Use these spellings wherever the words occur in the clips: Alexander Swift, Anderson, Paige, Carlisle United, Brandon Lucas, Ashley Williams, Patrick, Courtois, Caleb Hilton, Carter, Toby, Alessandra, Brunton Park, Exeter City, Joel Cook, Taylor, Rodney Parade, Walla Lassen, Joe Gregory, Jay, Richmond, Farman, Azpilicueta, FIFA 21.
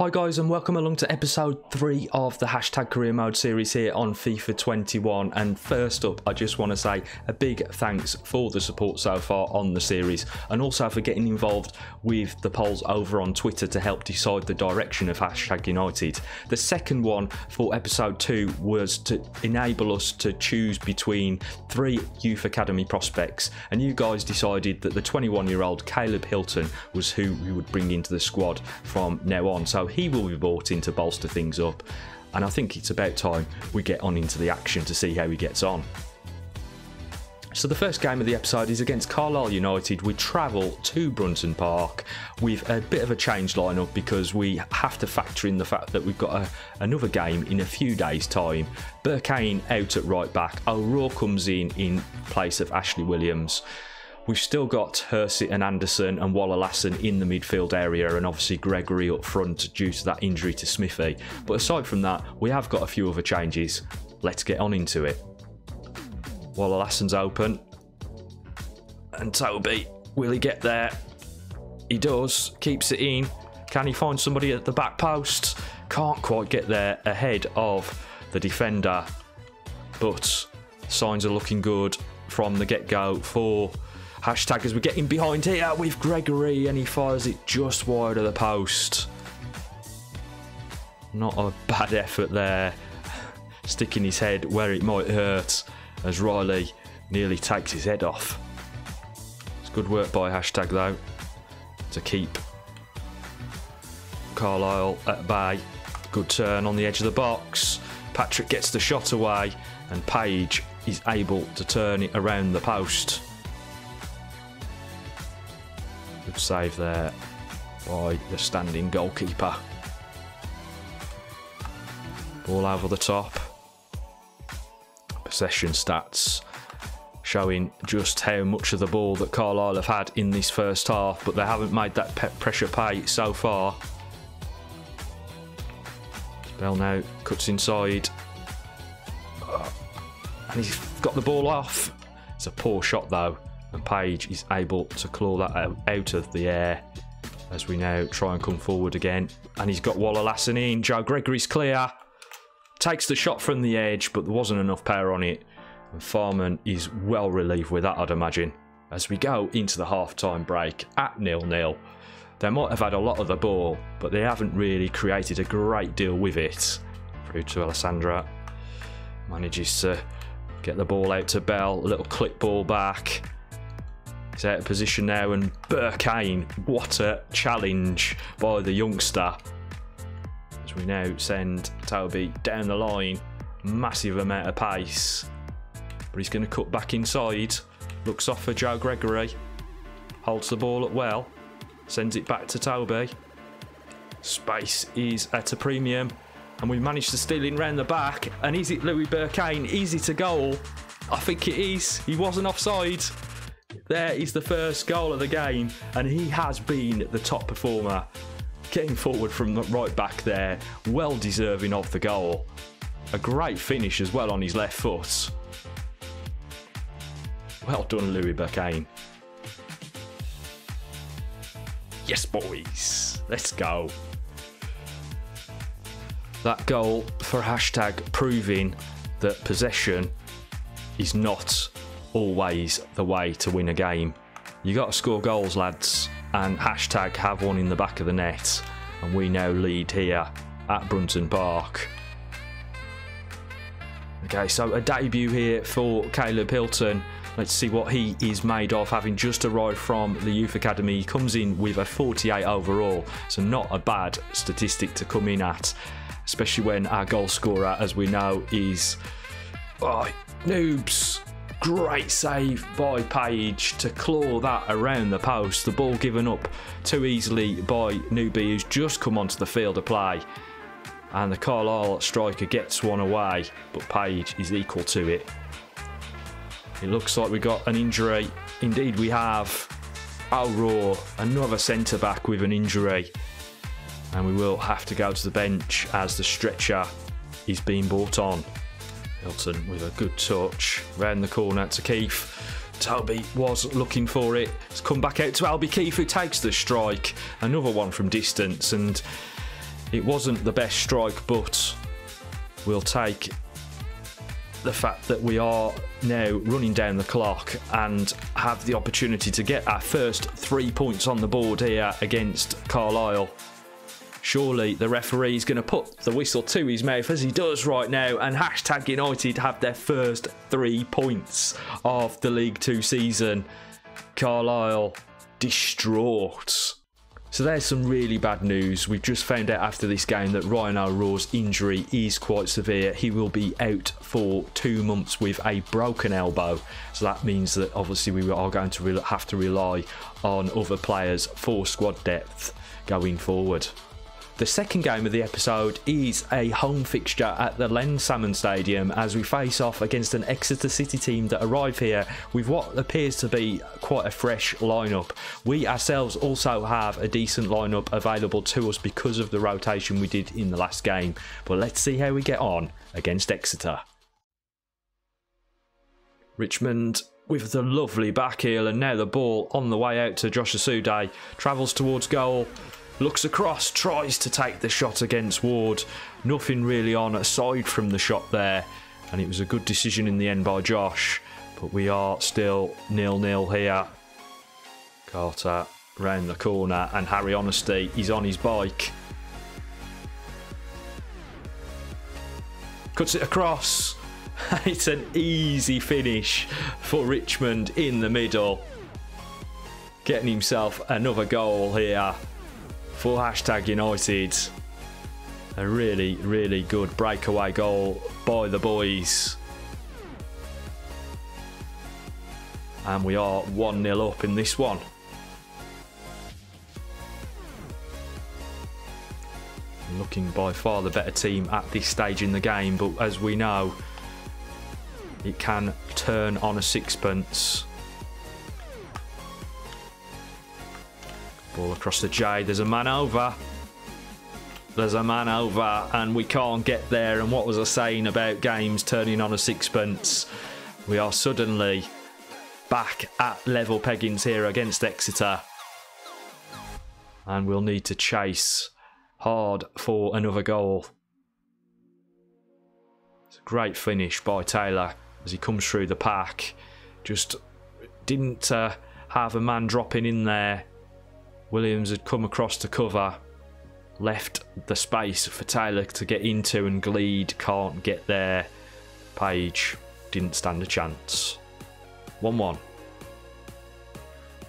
Hi guys and welcome along to episode 3 of the Hashtag Career Mode series here on FIFA 21, and first up I just want to say a big thanks for the support so far on the series and also for getting involved with the polls over on Twitter to help decide the direction of Hashtag United. The second one for episode 2 was to enable us to choose between 3 youth academy prospects, and you guys decided that the 21-year-old Caleb Hilton was who we would bring into the squad from now on. So he will be brought in to bolster things up, and I think it's about time we get on into the action to see how he gets on. So the first game of the episode is against Carlisle United. We travel to Brunton Park with a bit of a change lineup because we have to factor in the fact that we've got another game in a few days time. Burkane out at right back, O'Rourke comes in place of Ashley Williams. We've still got Hursit and Anderson and Walla Lassen in the midfield area, and obviously Gregory up front due to that injury to Smithy. But aside from that, we have got a few other changes. Let's get on into it. Walla Lassen's open. And Toby, will he get there? He does, keeps it in. Can he find somebody at the back post? Can't quite get there ahead of the defender. But signs are looking good from the get-go for Hashtag as we're getting behind here with Gregory, and he fires it just wide of the post. Not a bad effort there. Sticking his head where it might hurt as Riley nearly takes his head off. It's good work by Hashtag though to keep Carlisle at bay. Good turn on the edge of the box. Patrick gets the shot away and Paige is able to turn it around the post. Good save there by the standing goalkeeper. Ball over the top. Possession stats showing just how much of the ball that Carlisle have had in this first half, but they haven't made that pressure pay so far. Bell now cuts inside. And he's got the ball off. It's a poor shot though. And Paige is able to claw that out of the air as we now try and come forward again. And he's got Walla Lassen in. Joe Gregory's clear. Takes the shot from the edge, but there wasn't enough power on it. And Farman is well relieved with that, I'd imagine. As we go into the half-time break at 0-0. They might have had a lot of the ball, but they haven't really created a great deal with it. Through to Alessandra. Manages to get the ball out to Bell. A little click ball back. He's out of position now, and Burkane, what a challenge by the youngster. As we now send Toby down the line, massive amount of pace. But he's going to cut back inside, looks off for Joe Gregory, holds the ball at well, sends it back to Toby. Space is at a premium, and we managed to steal in round the back, and is it Louis Burkane? Easy to goal? I think it is. He wasn't offside. There is the first goal of the game, and he has been the top performer. Getting forward from the right back there, well deserving of the goal. A great finish as well on his left foot. Well done, Louis Burkane. Yes, boys, let's go. That goal for Hashtag proving that possession is not always the way to win a game. You got to score goals, lads, and Hashtag have one in the back of the net, and we now lead here at Brunton Park. Okay, so a debut here for Caleb Hilton. Let's see what he is made of, having just arrived from the Youth Academy. He comes in with a 48 overall, so not a bad statistic to come in at, especially when our goal scorer, as we know, is... Oh, Noobs! Great save by Paige to claw that around the post. The ball given up too easily by Newby, who's just come onto the field of play. And the Carlisle striker gets one away, but Paige is equal to it. It looks like we got an injury. Indeed we have. Al-Raw, another centre-back with an injury. And we will have to go to the bench as the stretcher is being brought on. Hilton with a good touch, round the corner to Keefe. Toby was looking for it. It's come back out to Albie Keefe, who takes the strike. Another one from distance, and It wasn't the best strike, but we'll take the fact that we are now running down the clock and have the opportunity to get our first 3 points on the board here against Carlisle. Surely the referee's going to put the whistle to his mouth, as he does right now, and Hashtag United have their first 3 points of the League Two season. Carlisle distraught. So there's some really bad news. We've just found out after this game that Ryan Al-Raw's injury is quite severe. He will be out for 2 months with a broken elbow. So that means that obviously we are going to have to rely on other players for squad depth going forward. The second game of the episode is a home fixture at the Len Salmon Stadium as we face off against an Exeter City team that arrive here with what appears to be quite a fresh lineup. We ourselves also have a decent lineup available to us because of the rotation we did in the last game, but let's see how we get on against Exeter. Richmond with the lovely back heel, and now the ball on the way out to Josh Osuday, travels towards goal. Looks across, tries to take the shot against Ward. Nothing really on aside from the shot there. And it was a good decision in the end by Josh. But we are still 0-0 here. Carter round the corner, and Harry Honesty is on his bike. Cuts it across. It's an easy finish for Richmond in the middle. Getting himself another goal here for Hashtag United. A really, really good breakaway goal by the boys. And we are 1-0 up in this one. Looking by far the better team at this stage in the game, but as we know, it can turn on a sixpence. Ball across to Jay. There's a man over. There's a man over, and we can't get there. And what was I saying about games turning on a sixpence? We are suddenly back at level peggings here against Exeter. And we'll need to chase hard for another goal. It's a great finish by Taylor as he comes through the pack. Just didn't have a man dropping in there. Williams had come across to cover, left the space for Taylor to get into, and Gleed can't get there. Paige didn't stand a chance. 1-1.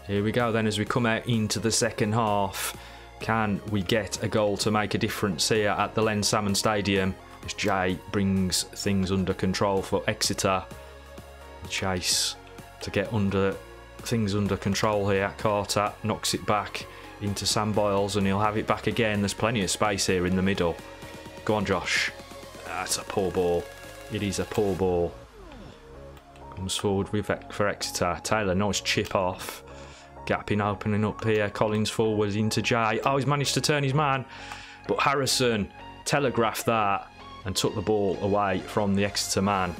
Here we go then as we come out into the second half. Can we get a goal to make a difference here at the Len Salmon Stadium? As Jay brings things under control for Exeter. The chase to get under things under control here. Carter knocks it back into Sam Biles, and he'll have it back again. There's plenty of space here in the middle. Go on, Josh. That's a poor ball. It is a poor ball. Comes forward with for Exeter. Taylor, nice chip off. Gap in opening up here. Collins forwards into Jay. Oh, he's managed to turn his man. But Harrison telegraphed that and took the ball away from the Exeter man.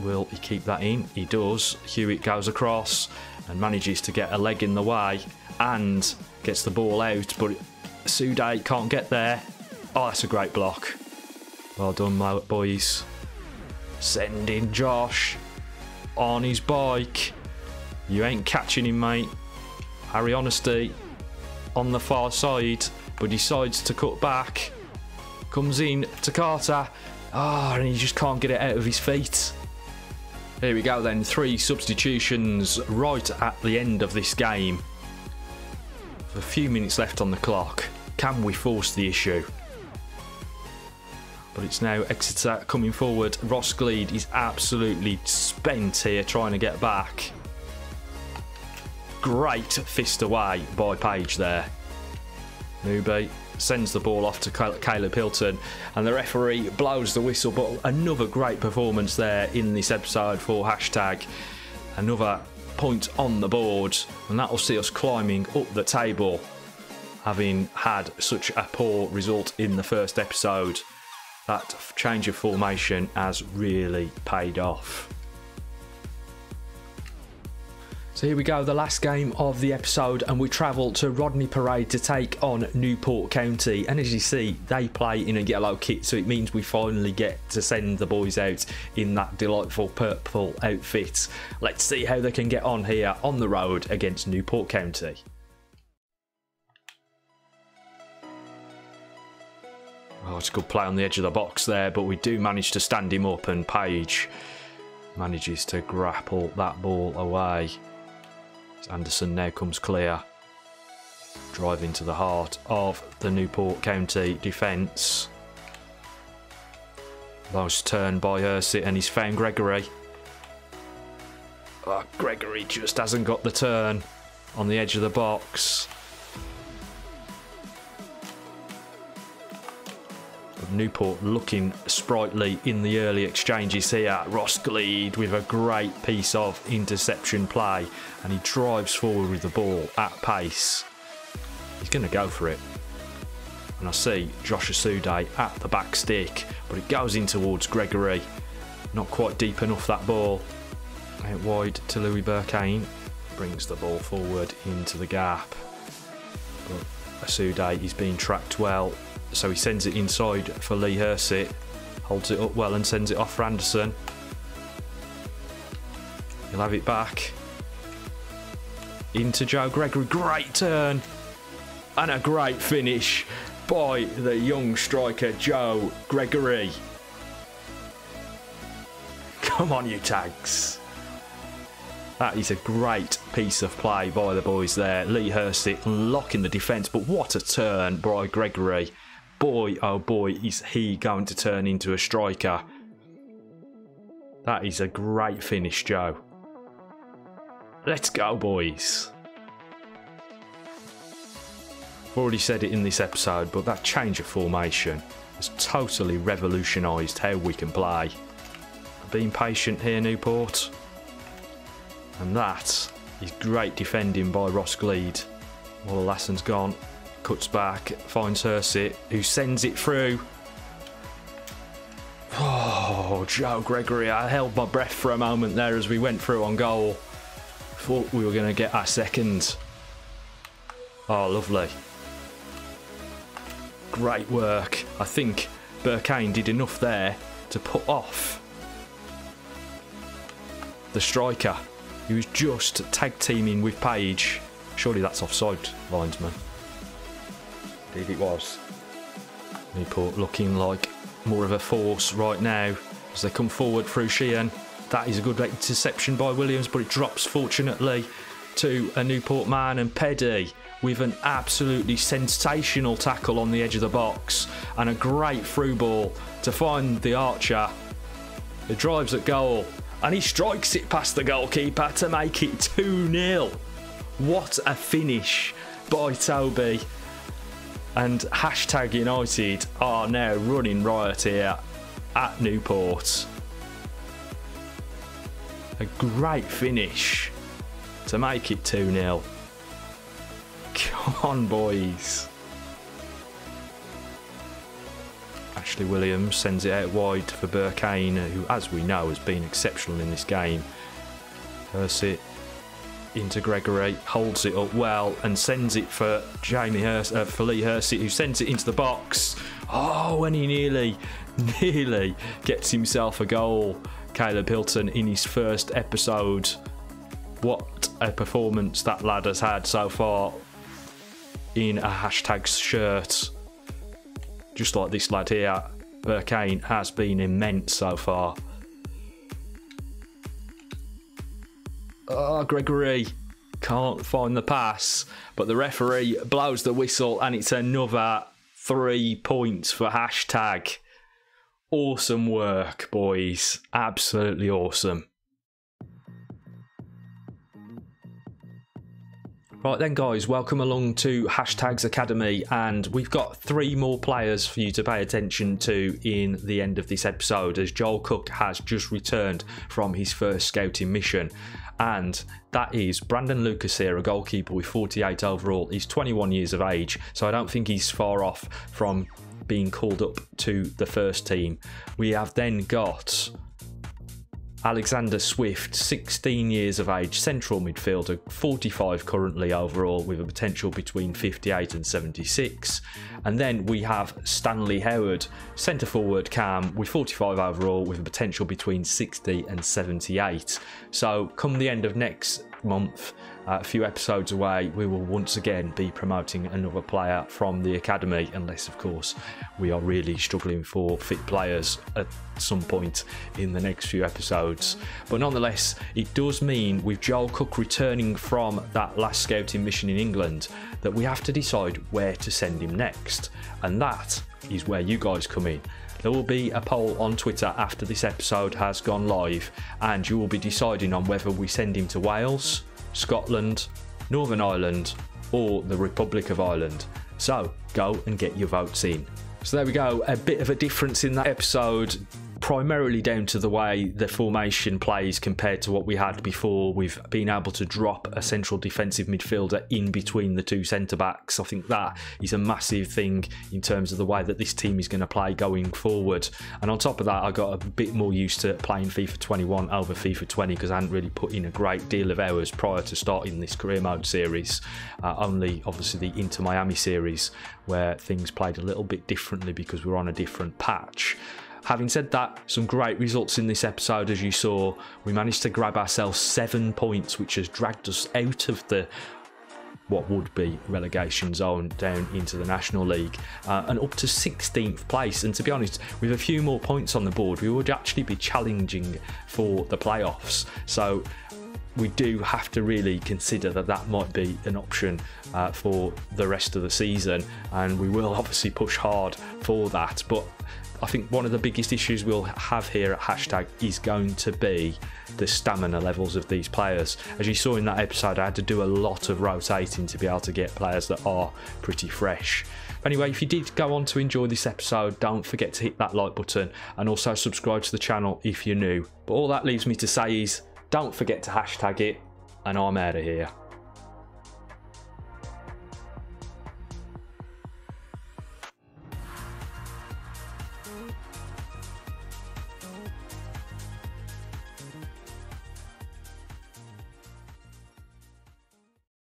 Will he keep that in? He does. Hewitt goes across and manages to get a leg in the way and gets the ball out, but Osuday can't get there. Oh, that's a great block. Well done, boys. Sending Josh on his bike. You ain't catching him, mate. Harry Honesty on the far side, but decides to cut back. Comes in to Carter. Ah, and he just can't get it out of his feet. Here we go then, three substitutions right at the end of this game. With a few minutes left on the clock, can we force the issue? But it's now Exeter coming forward. Ross Gleed is absolutely spent here trying to get back. Great fist away by Paige there. Newby sends the ball off to Caleb Hilton, and the referee blows the whistle. But another great performance there in this episode for Hashtag. Another point on the board, and that will see us climbing up the table, having had such a poor result in the first episode. That change of formation has really paid off. So here we go, the last game of the episode, and we travel to Rodney Parade to take on Newport County. And as you see, they play in a yellow kit, so it means we finally get to send the boys out in that delightful purple outfit. Let's see how they can get on here on the road against Newport County. Oh, it's a good play on the edge of the box there, but we do manage to stand him up, and Paige manages to grapple that ball away. Anderson now comes clear, drive into the heart of the Newport County defence. Nice turn by Hursit, and he's found Gregory. Oh, Gregory just hasn't got the turn on the edge of the box. Newport looking sprightly in the early exchanges here. Ross Gleed with a great piece of interception play, and he drives forward with the ball at pace. He's going to go for it. And I see Josh Osuday at the back stick, but it goes in towards Gregory. Not quite deep enough, that ball. Out wide to Louis Burkane. Brings the ball forward into the gap. But Osuday is being tracked well. So he sends it inside for Lee Hursit, holds it up well and sends it off for Anderson. He'll have it back. Into Joe Gregory, great turn and a great finish by the young striker Joe Gregory. Come on you tags. That is a great piece of play by the boys there. Lee Hursit locking the defence, but what a turn by Gregory. Boy, oh boy, is he going to turn into a striker. That is a great finish, Joe. Let's go, boys. I've already said it in this episode, but that change of formation has totally revolutionised how we can play. Being patient here, Newport. And that is great defending by Ross Gleed. Walla Lassen's gone. Cuts back, finds Hursit, who sends it through. Oh, Joe Gregory, I held my breath for a moment there as we went through on goal. Thought we were going to get our second. Oh, lovely. Great work. I think Burkane did enough there to put off the striker. He was just tag teaming with Paige. Surely that's offside, linesman. Indeed it was. Newport looking like more of a force right now as they come forward through Sheehan. That is a good interception by Williams, but it drops fortunately to a Newport man, and Peddy with an absolutely sensational tackle on the edge of the box and a great through ball to find the archer. It drives at goal and he strikes it past the goalkeeper to make it 2-0. What a finish by Toby. And Hashtag United are now running riot here at Newport. A great finish to make it 2-0. Come on, boys. Ashley Williams sends it out wide for Burkane, who, as we know, has been exceptional in this game. Hursit into Gregory, holds it up well and sends it for Lee Hursit, who sends it into the box. Oh, and he nearly gets himself a goal. Caleb Hilton in his first episode. What a performance that lad has had so far in a Hashtag shirt. Just like this lad here, Burkane has been immense so far. Oh, Gregory can't find the pass, but the referee blows the whistle and it's another 3 points for Hashtag. Awesome work, boys. Absolutely awesome. Right then, guys, welcome along to Hashtag's Academy, and we've got 3 more players for you to pay attention to in the end of this episode, as Joel Cook has just returned from his first scouting mission. And that is Brandon Lucas here, a goalkeeper with 48 overall. He's 21 years of age, so I don't think he's far off from being called up to the first team. We have then got Alexander Swift, 16 years of age, central midfielder, 45 currently overall with a potential between 58 and 76. And then we have Stanley Howard, centre forward cam with 45 overall with a potential between 60 and 78. So come the end of next month, a few episodes away, we will once again be promoting another player from the academy, unless of course we are really struggling for fit players at some point in the next few episodes. But nonetheless, it does mean with Joel Cook returning from that last scouting mission in England that we have to decide where to send him next, and that is where you guys come in. There will be a poll on Twitter after this episode has gone live, and you will be deciding on whether we send him to Wales, Scotland, Northern Ireland or the Republic of Ireland. So go and get your votes in. So there we go, a bit of a difference in that episode, primarily down to the way the formation plays compared to what we had before. We've been able to drop a central defensive midfielder in between the two centre-backs. I think that is a massive thing in terms of the way that this team is going to play going forward. And on top of that, I got a bit more used to playing FIFA 21 over FIFA 20 because I hadn't really put in a great deal of hours prior to starting this career mode series. Only obviously the Inter Miami series where things played a little bit differently because we're on a different patch. Having said that, some great results in this episode. As you saw, we managed to grab ourselves 7 points, which has dragged us out of the what would be relegation zone down into the National League and up to 16th place. And to be honest, with a few more points on the board, we would actually be challenging for the playoffs. So we do have to really consider that that might be an option for the rest of the season, and we will obviously push hard for that. But I think one of the biggest issues we'll have here at Hashtag is going to be the stamina levels of these players. As you saw in that episode, I had to do a lot of rotating to be able to get players that are pretty fresh. Anyway, if you did go on to enjoy this episode, don't forget to hit that like button and also subscribe to the channel if you're new. But all that leaves me to say is, don't forget to hashtag it, and I'm out of here.